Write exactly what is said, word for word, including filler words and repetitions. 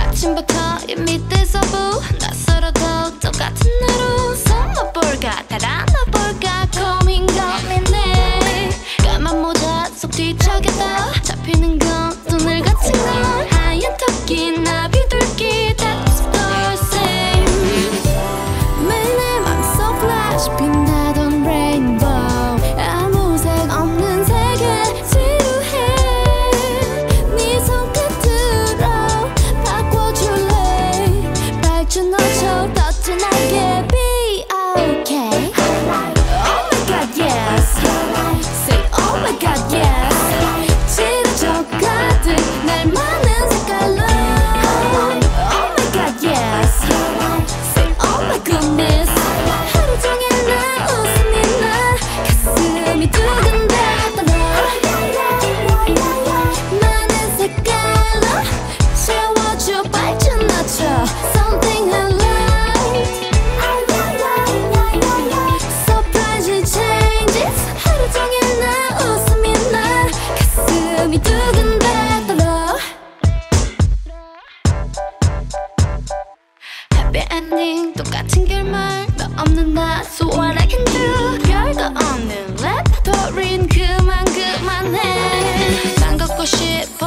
아침부터 입 밑에서 부 낯설어 더 똑같은 하루 선물 볼까 달아나 볼까 고민 고민해 까만 모자 속 뒤척였다 잡히는 건 눈을 거친 건 하얀 토끼 나비 둘기 That's the same 매일의 맘속 flash 빛나던 rainbow 아무 색 없는 세계 지루해 네 손끝으로 바꿔줄래 발주노초 떠트나게 Be okay Oh my god yes Say oh my god yes 지루적 가득 날만은 색깔로 엔딩 똑같은 결말 너 없는 나 So what I can do 별거 없는 레퍼토리는 그만 그만해 난 걷고 싶어